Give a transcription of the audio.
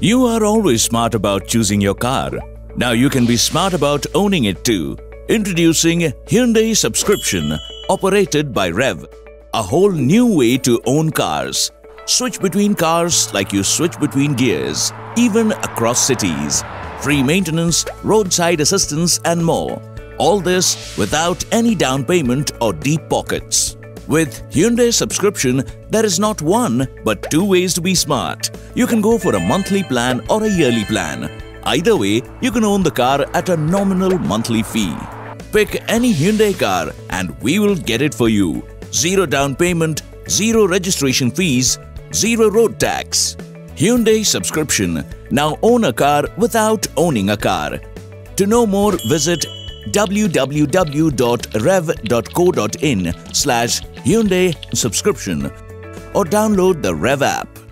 You are always smart about choosing your car. Now you can be smart about owning it too. Introducing Hyundai subscription, operated by Revv. A whole new way to own cars. Switch between cars like you switch between gears, even across cities. Free maintenance, roadside assistance and more. All this without any down payment or deep pockets. With Hyundai subscription, there is not one but two ways to be smart. You can go for a monthly plan or a yearly plan. Either way, you can own the car at a nominal monthly fee. Pick any Hyundai car and we will get it for you. Zero down payment, zero registration fees, zero road tax. Hyundai subscription. Now own a car without owning a car. To know more, visit www.revv.co.in/Hyundai subscription or download the Revv app.